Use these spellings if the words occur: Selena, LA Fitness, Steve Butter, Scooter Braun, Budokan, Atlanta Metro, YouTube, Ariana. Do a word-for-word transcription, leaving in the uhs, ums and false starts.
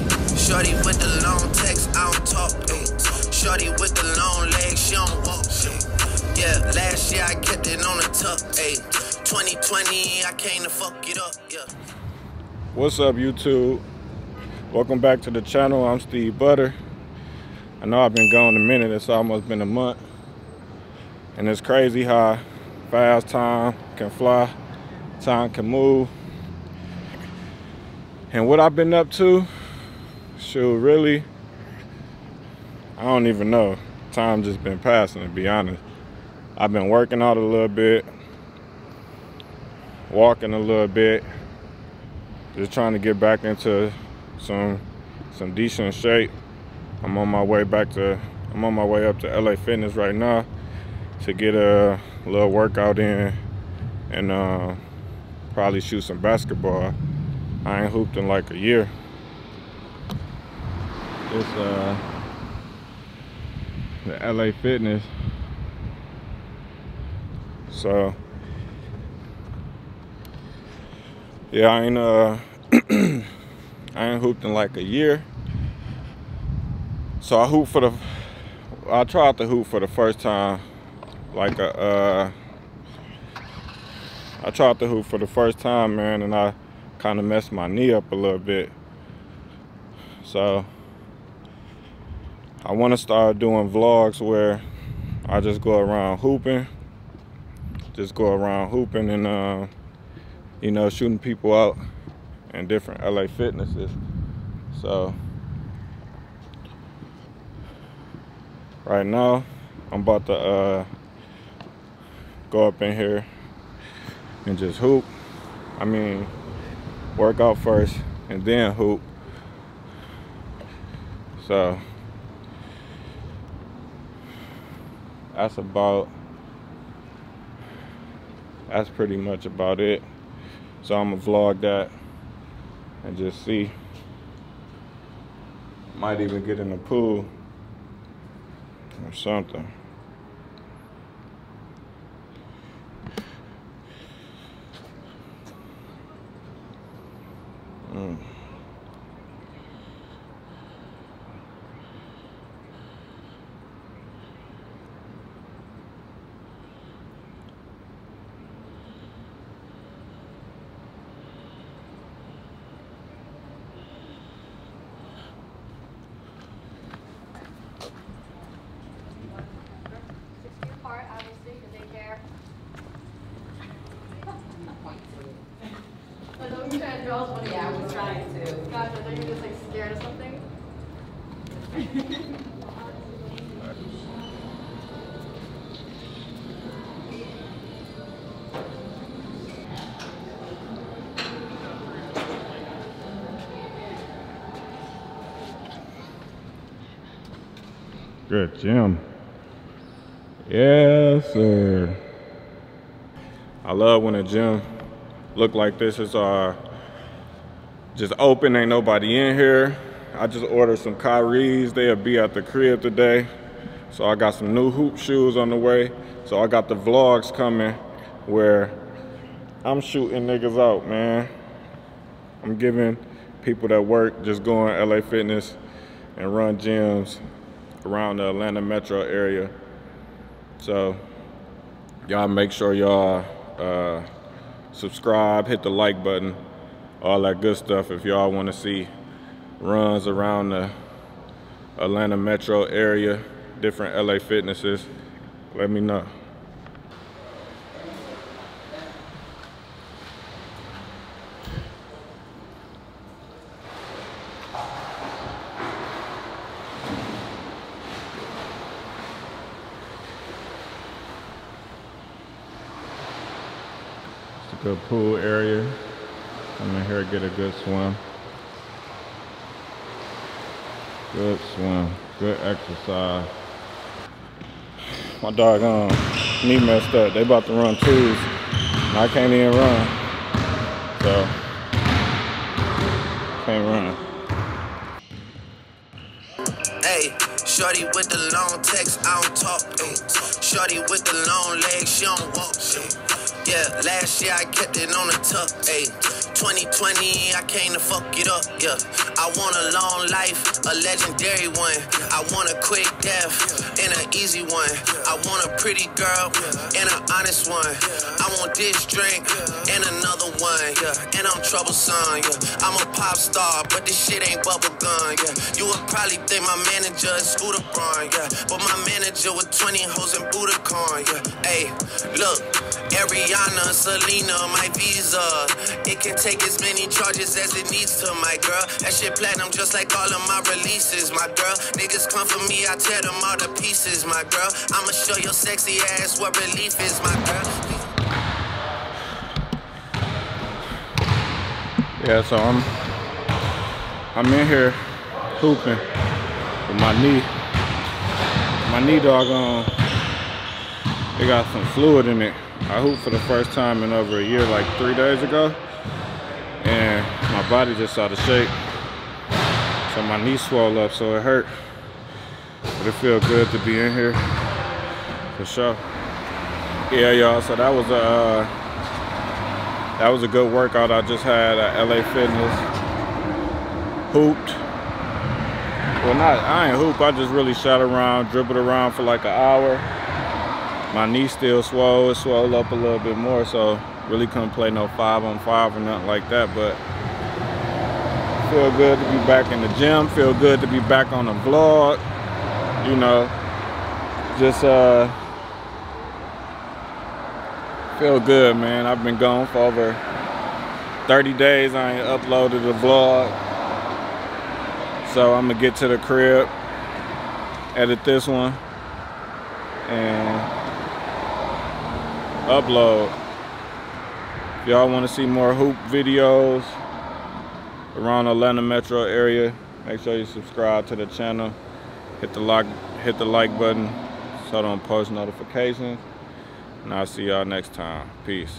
ayy. Shorty with the long text, I don't talk, ayy. Shorty with the long legs, she don't walk, ayy. Yeah, last year I kept it on the tuck, ayy. twenty twenty, I came to fuck it up, yeah. What's up, YouTube? Welcome back to the channel. I'm Steve Butter. I know I've been gone a minute. It's almost been a month. And it's crazy how fast time can fly, time can move. And what I've been up to, shoot, really, I don't even know. Time just been passing, to be honest. I've been working out a little bit, walking a little bit, just trying to get back into some some decent shape. I'm on my way back to, I'm on my way up to L A Fitness right now to get a little workout in and uh, probably shoot some basketball. I ain't hooped in like a year. It's uh, the L A Fitness. So yeah, I ain't uh, I ain't hooped in like a year. So I hooped for the, I tried to hoop for the first time, like a, uh, I tried to hoop for the first time, man, and I kind of messed my knee up a little bit. So I want to start doing vlogs where I just go around hooping, just go around hooping and, uh, you know, shooting people out in different L A Fitnesses. So right now I'm about to uh, go up in here and just hoop. I mean, work out first and then hoop. So that's about, that's pretty much about it. So I'm gonna vlog that and just see. Might even get in the pool or something. Mm. Yeah, I was trying to. Gosh, I thought you were just like scared of something. Good gym. Yes, sir. I love when a gym look like this is our. Uh, Just open, ain't nobody in here. I just ordered some Kyries. They'll be at the crib today. So I got some new hoop shoes on the way. So I got the vlogs coming where I'm shooting niggas out, man. I'm giving people that work just going to L A Fitness and run gyms around the Atlanta Metro area. So y'all make sure y'all uh, subscribe, hit the like button. All that good stuff if y'all want to see runs around the Atlanta Metro area, different L A Fitnesses, let me know. It's a good pool area. I'm in here, get a good swim. Good swim, good exercise. My doggone knee messed up. They about to run twos, and I can't even run. So, can't run. Hey, shorty with the long text, I don't talk. Ay. Shorty with the long legs, she don't walk. Ay. Yeah, last year I kept it on the tuck, ayy. twenty twenty, I came to fuck it up, yeah. I want a long life, a legendary one. I want a quick death and an easy one. I want a pretty girl and an honest one. I want this drink and another one, yeah. And I'm troublesome, yeah. I'm a pop star, but this shit ain't bubble gum, yeah. You would probably think my manager is Scooter Braun, yeah. But my manager with twenty hoes in Budokan, yeah. Hey, look, Ariana, Selena, my visa. It can take as many charges as it needs to, my girl. That shit platinum just like all of my releases, my girl. Niggas come for me, I tear them all to pieces, my girl. I'ma show your sexy ass what relief is, my girl. Yeah, so I'm I'm in here hooping with my knee. My knee doggone, it got some fluid in it. I hooped for the first time in over a year, like three days ago, and my body just out of shape. So my knee swelled up, so it hurt. But it feel good to be in here, for sure. Yeah, y'all, so that was a, uh, that was a good workout I just had at L A Fitness. Hooped. Well, not, I ain't hoop, I just really shot around, dribbled around for like an hour. My knee still swole, it swole up a little bit more, so really couldn't play no five on five or nothing like that, but feel good to be back in the gym, feel good to be back on the vlog, you know, just uh, feel good, man. I've been gone for over thirty days, I ain't uploaded a vlog, so I'm gonna get to the crib, edit this one, and upload. If y'all want to see more hoop videos around Atlanta Metro area, make sure you subscribe to the channel, hit the like hit the like button so I don't post notifications, and I'll see y'all next time. Peace.